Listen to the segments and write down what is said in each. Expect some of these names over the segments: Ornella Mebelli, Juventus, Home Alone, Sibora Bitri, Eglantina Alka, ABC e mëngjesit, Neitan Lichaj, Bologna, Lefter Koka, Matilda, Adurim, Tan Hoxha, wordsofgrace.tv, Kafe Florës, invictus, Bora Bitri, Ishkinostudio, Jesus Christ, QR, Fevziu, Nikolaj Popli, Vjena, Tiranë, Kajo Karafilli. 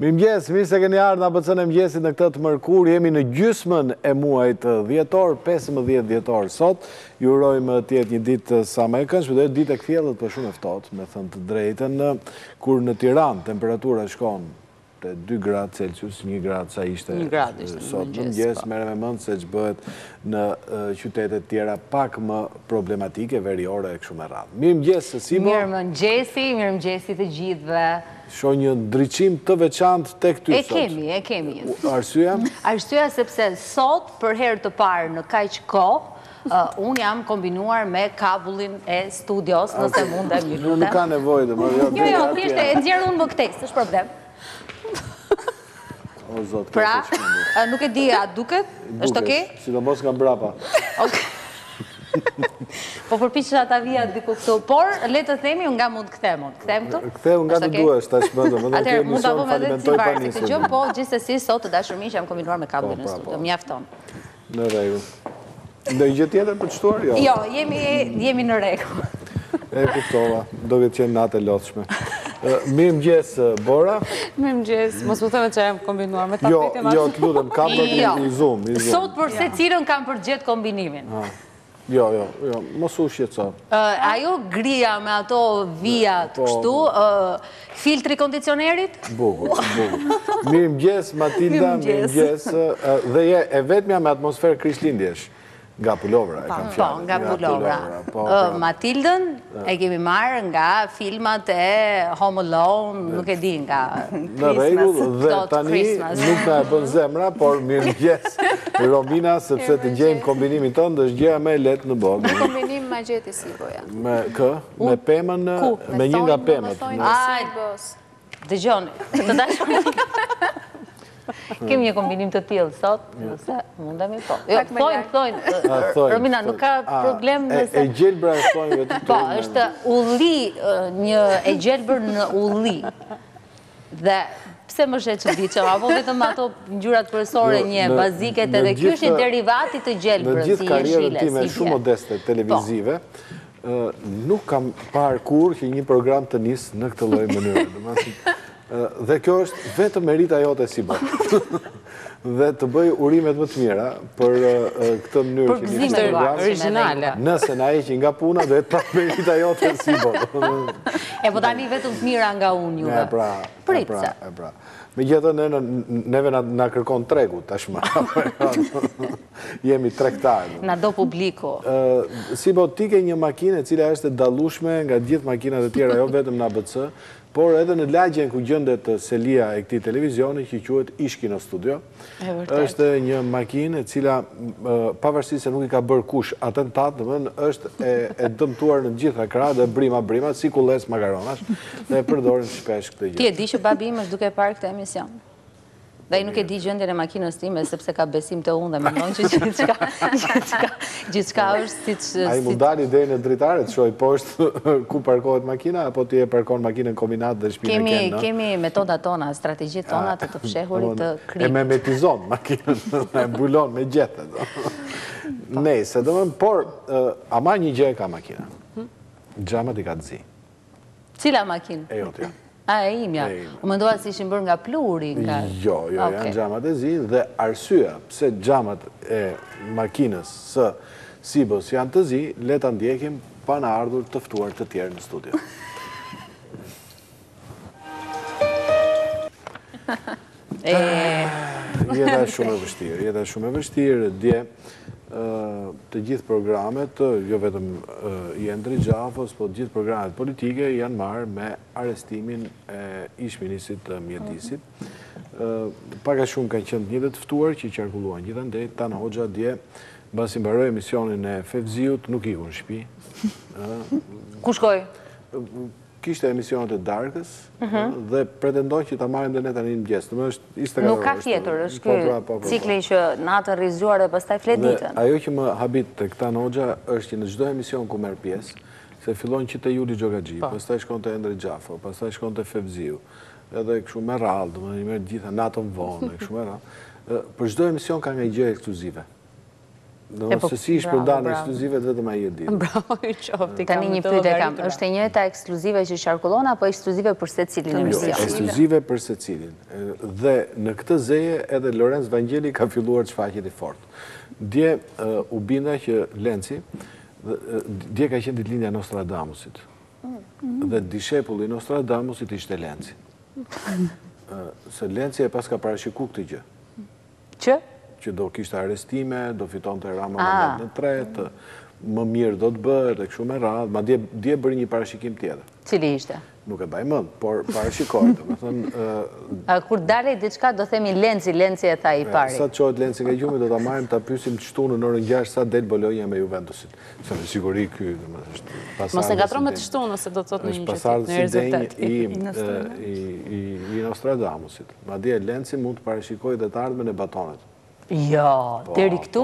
Mirëmëngjes, mirë se keni ardhur në ABC-n e mëngjesit në këtë mërkur. Jemi në gjysmën e muajit dhjetor, 15 dhjetor sot. Ju urojmë të jetë një ditë sa më e këndshme, do të jetë ditë e kthjellët, por shumë e ftohtë, me thënë të drejtën, kur në Tiranë temperatura shkon te 2 gradë Celsius, 1 gradë sa ishte sot në mëngjes, merre me mend se ç'bëhet në qytete të tjera pak më problematike, veriore e kështu me radhë. Mirëmëngjes Simo. Mirëmëngjesi, mirëmëngjesi të gjithëve. Shoh një ndriçim të veçantë tek ty sot. E kemi. Arsyeja? Arsyeja sepse sot për herë të parë në kaq kohë unë jam kombinuar me kabullin e studios, nëse mundem, ju lutem. Nuk ka nevojë më. Jo, thjesht e nxjerr unë më këtej, s'është problem. O zot. Pra, nuk e di, a duket? Është okay? Sidomos nga mbrapa. Okay. Po përpiqesha ta vija diku këtu, por le të themi unë nga mund të kthem. Kthem këtu? Ktheu nga të duash tash më domethënë. Atëherë mund ta bëjmë edhe si varet këtë gjë, po gjithsesi sot të dashur miq jam kombinuar me kabullin e studios. Mjafton. Në rregull. Ndonjë gjë tjetër për të shtuar? Jo. Jo, jemi në rregull. E kuptova. Do të qenë natë e lodhshme. Mirëmëngjes Bora. Mirëmëngjes. Mos u thënë se jam kombinuar me tapetin ashtu. Jo, të lutem, kam në Zoom. Sot për secilën kam përgjet kombinimin. Jo, mos u shqetëso. Ajo grija me ato vijat kështu, filtri kondicionerit? Bukur. Mirëmëngjes Matilda, mirëmëngjes. Dhe je e vetmja me atmosferë krishtlindjesh. Nga pulovra, e kam fjalë. Po, nga pulovra. Matildën e kemi marrë nga filmat e Home Alone, nuk e di nga Christmas. Nuk na e bën zemra, por mirëmëngjes Romina, sepse të gjejmë kombinimin tënd është gjëja më e lehtë në botë. Kombinim ma gjeti si boja. Me kë? Me pemën, me një nga pemët. Ai, dëgjoni, të dashur. Kemi një kombinim të tillë sot, nëse mundemi po. Thojnë, Romina, nuk ka problem nëse... E gjelbra e thojnë vetë. Po, është ulli, një e gjelbër në ulli. Dhe pse më shë çuditshëm, apo vetëm ato ngjyrat kryesore një bazike edhe ky është derivati të gjelbrës. Në gjithë karrierën time shumë modeste televizive, nuk kam parë kur që një program të nis në këtë lloj mënyre. Dhe kjo është vetëm merita jote si bërë. Dhe të bëj urimet më të mira për këtë mënyrë që një programë origjinale. Nëse na heqin nga puna, do të prapë merita jote si bërë. E po tani vetëm të mira nga unë juve. E pra. Megjithatë neve na kërkon tregu tashmë. Jemi tregtarë. Na do publiku. Si po ti ke një makinë e cila është e dallueshme nga gjithë makinat e tjera, jo vetëm në ABC. Por edhe në lagjen ku gjëndet selia e këti televizioni që quhet Ishkinostudio, është një makinë e cila pavarësisht se nuk i ka bërë kush atentat, është e dëmtuar në gjitha krahat dhe brima, si kulles makaronash, dhe e përdorin shpesh këtë gjë. Ti e di që babi im është duke parë këtë emision. Dhe i nuk e di gjendjen e makinës time, sepse ka besim te unë dhe mendon që gjithçka është siç. Ai mund dali deri në dritare të shoj poshtë ku parkohet makina apo ti e parkon makinën kombinat dhe shpinën e ken. Kemi metodat tona, strategjitë tona të të fshehurit të kripit. E memetizon makinën, e mbulon me gjethe. Nëse domon, por ama një gjë ka makina. Xhamat i ka zi. Cila makinë? E jotja. A e imja, u mendova si ishin bërë nga pluri? Jo, janë xhamat e zi dhe arsyeja pse xhamat e makinës së Sibos janë të zi, le ta ndjekim pa na ardhur të ftuar të tjerë në studio. Jeta shumë e vështirë, dje të gjithë programet, jo vetëm i Endri Xhafos, po të gjithë programet politike janë marrë me arestimin e ish-ministrit të mjedisit. Pak a shumë kanë qenë të njëjtë të ftuar që i qarkulluan gjithandej. Tan Hoxha dje, mbasi mbaroi emisionin e Fevziut, nuk iku në shtëpi. Ku shkoi? Kishte emisionet e darkës dhe pretendoj që ta marrim dhe ne tani në mëngjes. Nuk ka tjetër, është ky cikli që natën rrezgjuar dhe pastaj flet ditën. Ajo që më habit tek Tan Hoxha është që në çdo emision ku merr pjesë, se fillon që te Yuri Xhogagji, pastaj shkon te Endri Xhafo, pastaj shkon te Fevziu, edhe kështu me radhë, domethënë merr gjithë natën vonë, kështu me radhë. Për çdo emision ka një gjë ekskluzive. Se si ish përndanë ekskluzivet vetëm ai e di. Bravo, i qoftë. Tani një pyetje kam. Është e njëjta ekskluzive që qarkullon apo ekskluzive për secilin emision? Ekskluzive për secilin. Dhe në këtë zeje edhe Lorenz Vangjeli ka filluar të shfaqet i fortë. Dje u binda që Lenci dje ka qenë ditëlindja e Nostradamusit. Dhe dishepulli i Nostradamusit ishte Lenci. Se Lenci e pas ka parashikuar këtë gjë. Që? Që do kishtë arrestime, do fiton të Rama mandat në tretë, më mirë do të bërë, e kështu me radhë, ma dje bërë një parashikim tjetër. Cili ishte? Nuk e baj mend, por parashikojtë. Kur dale diçka do themi Lenci, Lenci e tha i pari. Sa të qohet Lenci nga gjumi, do të marim të apysim të shtunë në orën 6, sa del Bologna me Juventusit. Se me siguri kjo, mos e gatro me të shtunë, ose do të thotë një rezultat. Është pasardhë si i Nostradamusit. Ma dje Lenci mund të parashikoj dhe të ardhme në batonet. Jo, deri këtu,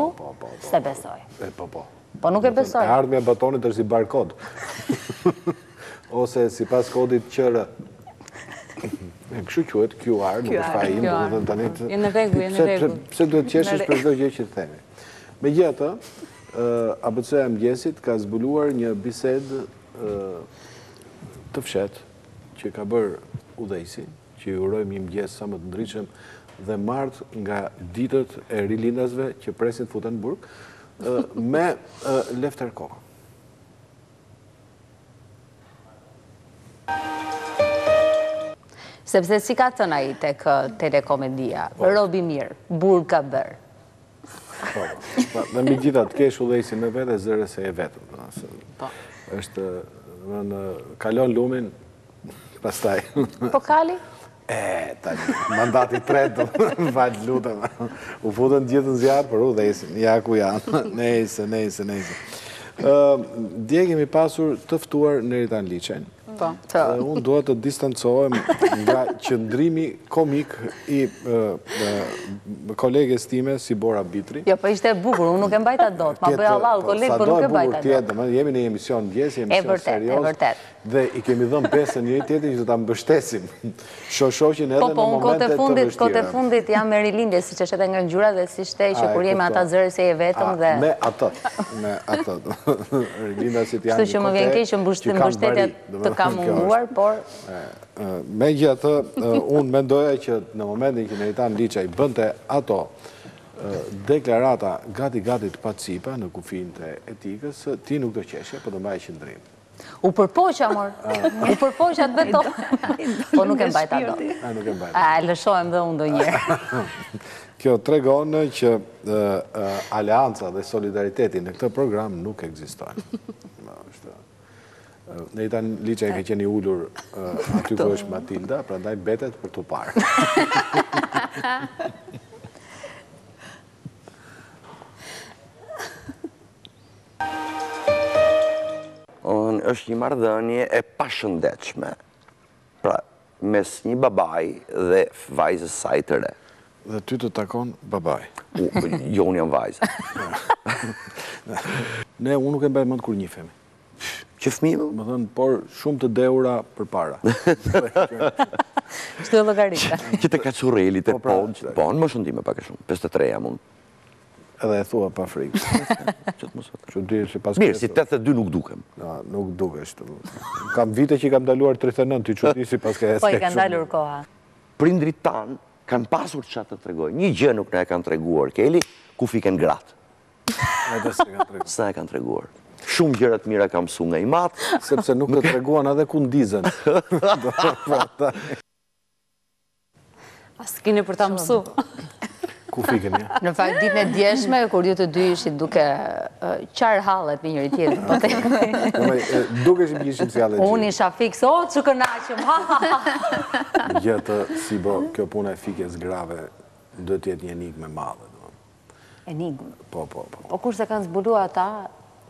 se besoj. Po nuk e besoj. E ardhmja batonit është si barkod. Ose si pas kodit qërë. Kështu quhet QR, nuk është fajin, do të thënë tani. Në rregull, në rregull. Pse duhet të qeshësh për çdo gjë që themi. Megjithatë, ABC-ja e mëngjesit ka zbuluar një bisedë të fshehtë që ka bërë udhëheqësi, që ju urojmë një mëngjes sa më të ndritshëm dhe martë nga ditët e rilindasve që presin të futen në burg, me Lefter Koka. Sepse si ka të nai tek telekomedia, robi mirë, burg ka bërë. Dhe mi gjitha të kesh u lejsi me vete, zërë se e vetë. Kalon lumin, pastaj. Po kali? Mandati tretë, falë lutëm, u futën gjithë në zjarë, për u dhejsin, ja ku janë, nejse. Dje kemi pasur tëftuar Neitan Lichajn. Unë duhet të distancohem nga qëndrimi komik i kolegës time si Bora Bitri. Jo, për ishte e bukur, unë nuk e mbajta dot, ma bëja lalë kolegë, për nuk e mbajta dot. Jemi në emision ndjes, emision serios, dhe i kemi dhëmë besën njëri tjetër që të ta mbështesim shoshoqin edhe në momente të vështira. Kote fundit jam me rilindje, si që shete nga ngjyra dhe si shtej që kur jemi ata zërë se e vetëm dhe... Me atët. Rilinda si të janë një kote që kam bari. Të kam munguar, por... Me gjithë, unë mendoja që në momentin që Neitan Lichaj bënte ato deklarata gati të pacipa në kufin të etikës, ti nuk do qeshe, për do mbaj qëndrim. U përpoqa, mor. U përpoqa të betonë. Po nuk e mbajta do. A, lëshohem dhe unë do njerë. Kjo tregon që alianca dhe solidariteti në këtë program nuk ekzistojnë. Neitan Lichaj ka qeni ullur aty ku është Matilda, pra ndaj betet për të parë. Është një marrëdhënie e pashëndetshme, pra mes një babaj dhe vajzës saj të re. Dhe ty të takon babaj. Jo, unë jam vajzë. Ne, unë nuk e mbaj mend kur njihemi. Që fëmijë? Më thënë, por shumë të deura për para. Shtu e llogarita. Që të kacureli, të ponë, më shëndime pak e shumë, 53 jam unë. Edhe e thua pa frikë. Mirë, si 82 nuk dukem. Nuk dukesh. Kam vite që i kam daluar 39, të qëti si pas ka eske. Po i kam dalur koha. Prindrit tanë kanë pasur që atë të tregoj. Një gjë nuk ne e kanë treguar, Keli, ku fiken gratë. Së ne e kanë treguar. Shumë gjërat mira kam su nga i matë. Sepse nuk të treguan adhe ku ndizën. Asë kini për ta mësu. Ku fikën, ja? Në fakt, ditë në djeshme, kur ju të dy ishit duke qarë halët me njëri tjetë. Duke shim gjishim si halët gjithë. Unë isha fikës, o, që kënaqëm, ha! Gjëtë, si bo, kjo puna e fikjes grave, do tjetë një enigme madhe. Enigme? Po. Po kurse kanë zbulu ata,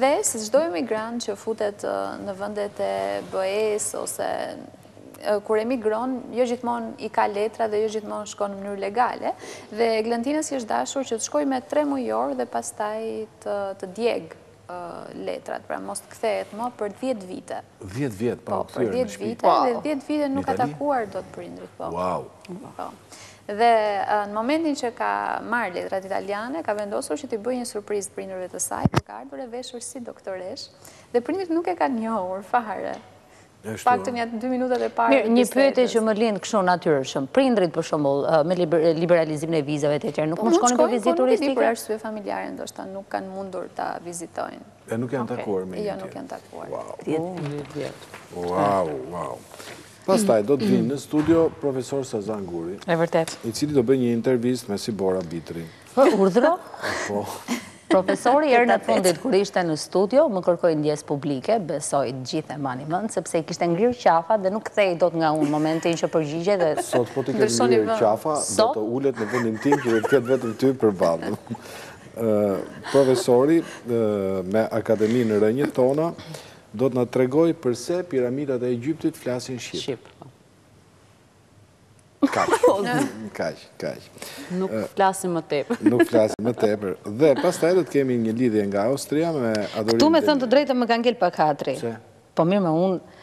Dhe si çdo emigrant që futet në vendet e BE-s ose kur emigron, jo gjithmonë i ka letra dhe jo gjithmonë shkon në mënyrë legale. Dhe Eglantinës i është dashur që të shkojë me 3 mujor dhe pastaj të djeg letrat, pra mos të kthehet më për 10 vite. 10 vjet, po, për 10 vite, dhe 10 vite nuk ka takuar dot prindrit, po. Wow. Dhe në momentin që ka marrë letrat italiane, ka vendosur që t'i bëjë një surprizë prindërve të saj, ka ardhur e veshur si doktoresh, dhe prindrit nuk e kanë njohur fare. Paktën janë 2 minutat e parë. Mirë, një pyetje që më lind kështu natyrshëm. Prindrit për shembull me liberalizimin e vizave të tjerë nuk mund shkonin për vizitë turistike për arsye familjare, ndoshta nuk kanë mundur ta vizitojnë. E nuk janë takuar me një tjetër. Jo, nuk janë takuar. Wow. Pastaj do të vinë në studio profesor Sazan Guri. E vërtet. I cili do bëjë një intervistë me si Bora Bitri. Urdhro? Po. Profesori erë në fundit kur ishte në studio, më kërkoi ndjes publike, besoi të gjithë e mani mend, sepse kishte ngrirë qafa dhe nuk kthej dot nga unë momentin që përgjigje dhe sot po ti ke ngrirë qafa, do të ulet në vendin tim që do të ketë vetëm ty përballë. Profesori me Akademinë Rënjetona do të na tregoj pse piramidat e Egjiptit flasin shqip. Kaq. Nuk flasim më tepër. Dhe pastaj do të kemi një lidhje nga Austria me Adurim. Tu më thënë të drejtën më ka ngel pak hatri. Po mirë, më unë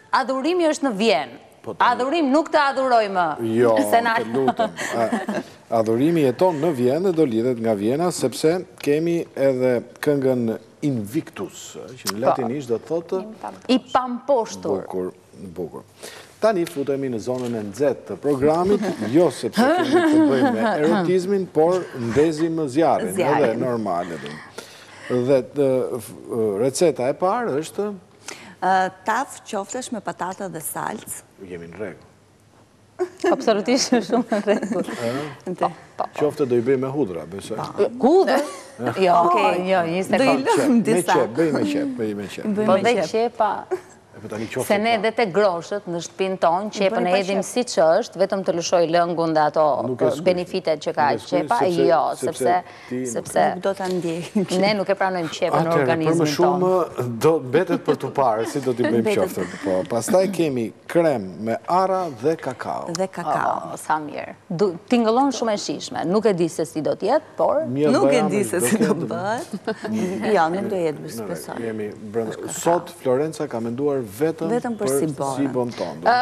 Adhurimi është në Vjenë. Adhurim nuk të adhuroj më. Jo, të lutem. Adhurimi jeton në Vjenë dhe do lidhet nga Vjena, sepse kemi edhe këngën invictus, që në latinisht do të thotë i pamposhtur. Bukur. Tani futemi në zonën e nxehtë të programit, jo sepse kemi të bëjmë me erotizmin, por ndezim zjarrin, edhe normale. Dhe receta e parë është taf qoftesh me patata dhe salcë. Jemi në rregull. Absolutisht shumë në rregull. Qofte do i bëj me hudra, besoj. Hudër? Jo, njështë e kom. Bëj me qep. Po dhe qepa, se ne dhe te groshët në shtëpinë tonë, qepën e hedhim siç është, vetëm të lëshoj lëngun dhe ato benefitet që ka qepa, jo, sepse ne nuk e pranojmë qepën në organizmin tonë. Atëherë, për më shumë, betet për të parë, si do t'i bëjmë qoftën. Pastaj kemi krem me ara dhe kakao. Sa mirë. Tingëllon shumë e shishme. Nuk e di se si do t'jetë, por... Nuk e di se si do bëtë. Jo, nuk do jetë bësë. Sot, Florenca ka menduar vetëm për sibon tonë.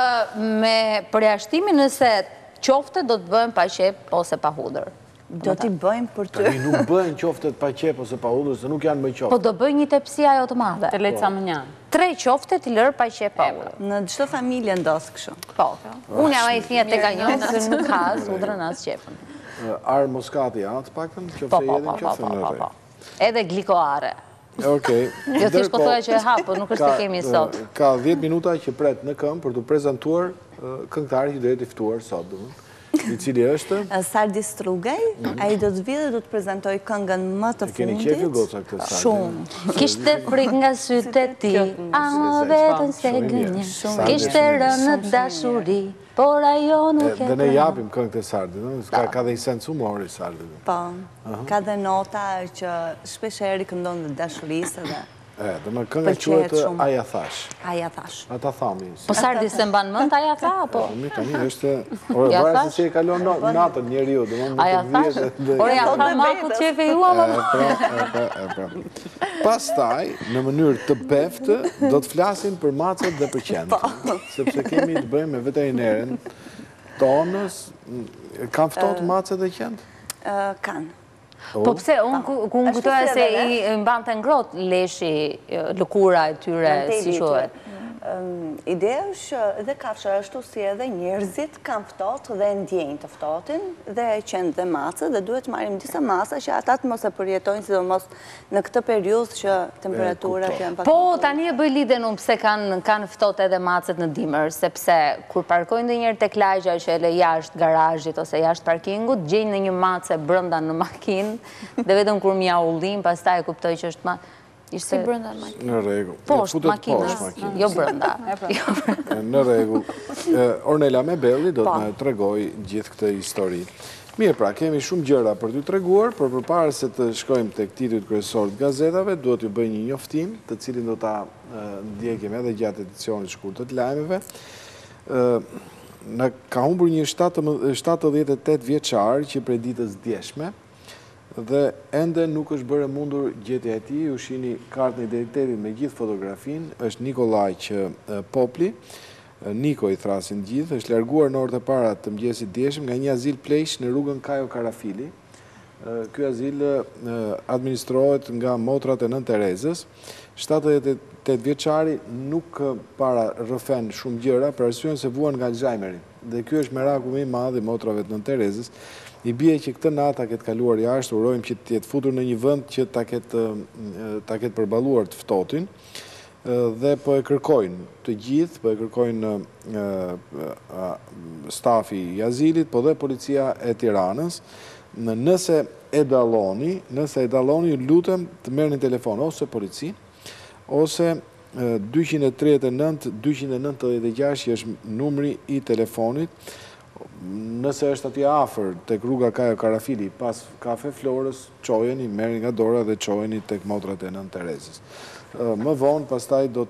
Me përjashtimin nëse qofte do të bëjmë pa qep ose pa hudër. Do t'i bëjmë për të... Nuk bëjmë qoftet pa qep ose pa hudër, se nuk janë me qofte. Po do bëjmë një tepsi ajo të madhe. Të lejtë sa më njanë. 3 qofte t'i lërë pa qep pa hudër. Në çdo familje ndosë këshu. Po, unë jam ai fëmia tek ajo nëse nuk ka as hudrën as qepën. Arë moskati atë pakën, qofte jedin qofte në rejë. Edhe glikoare. Jo si shkotoja që e hapë, nuk është të kemi sot. Ka 10 minuta që pret në këmë për të prezentuar këngëtarë që do jetë i ftuar sot. I cili është? Sardi Strugaj, a i do të vijë dhe do të prezentoj këngën më të fundit. Keni qefi goca këtë Sardi? Shumë. Kishte prik nga sytë e ti, a vetën se gënja, kishte rënë dashuri, por ajo nuk e përna. Dhe ne japim këngë të Sardi, ka dhe i sensu mori Sardi. Po, ka dhe nota që shpesheri këndon dhe dashurisë dhe... Dhe më këngë e quetë Aja Thash. Ata thami. Po Sardi se mban mënd Aja Tha, apo? Mi tani është... Ore, vërë se e kalon natën njeri ju. Aja Thash? Ore, ja tha maku qefe ju, ama më. Pas taj, në mënyrë të beftë, do të flasim për macet dhe për qenët. Sepse kemi të bëjmë me veterinerin tonës. Kanë fëtot macet dhe qenët? Kanë. Po pse, ku më kujtoja se i mbante ngrot leshi, lëkura e tyre, si shuhet. Ideja është dhe kafshë ashtu si edhe njerëzit kanë ftohtë dhe ndjejnë të ftohtin dhe qenë dhe masë dhe duhet marrim disa masa që ata të mos e përjetojnë sidomos në këtë periudhë që temperaturat janë pak. Po tani e bëj lidhjen unë pse kanë ftohtë edhe macet në dimër, sepse kur parkojnë ndonjëherë tek lagja që e le jashtë garazhit ose jashtë parkingut, gjejnë ndonjë macë brenda në makinë dhe vetëm kur mjaullin pastaj e kuptoj që është macë. Si brënda në makinë? Në regull. Poshtë makinës, jo brënda. Në regull. Ornella Mebelli do të në tregoj gjithë këtë histori. Mirë pra, kemi shumë gjëra për t'ju treguar, por përpara se të shkojmë tek titujt kryesor të gazetave, duhet ju bëj një njoftim, të cilin do ta ndjekim edhe gjatë edicionit shkurtër të lajmeve. Ka humbur një 78 vjeçar që prej ditës djeshme, dhe ende nuk është bërë mundur gjetja e tij, ju shihni kartën e identitetit me gjithë fotografinë, është Nikolaj Popli, Niko i thrasin gjithë, është larguar në orët e para të mëngjesit djeshëm nga një azil pleq në rrugën Kajo Karafilli. Ky azil administrohet nga motrat e Nën Terezës. 78 vjeçari nuk para rrëfen shumë gjëra për arsyen se vuan nga Alzheimeri. Dhe ky është meraku më i madh i motrave të Nën Terezës. I bie që këtë natë ta ketë kaluar jashtë, urojmë që të jetë futur në një vend që ta ketë përballuar të ftohtin dhe po e kërkojnë të gjithë, po e kërkojnë stafi i azilit, po dhe policia e Tiranës. Nëse e dalloni, lutem të merrni telefon ose polici ose 239 296 që është numri i telefonit. Nëse është aty afër tek rruga Kajo Karafili pas Kafe Florës, çojeni, merrni nga dora dhe çojeni tek motrat e Nën Terezës. Më vonë pastaj do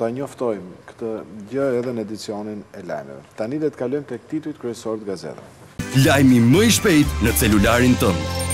ta njoftojmë këtë gjë edhe në edicionin e lajmeve. Tani le të kalojmë tek titujt kryesor të gazetave. Lajmi më i shpejt në celularin tënd.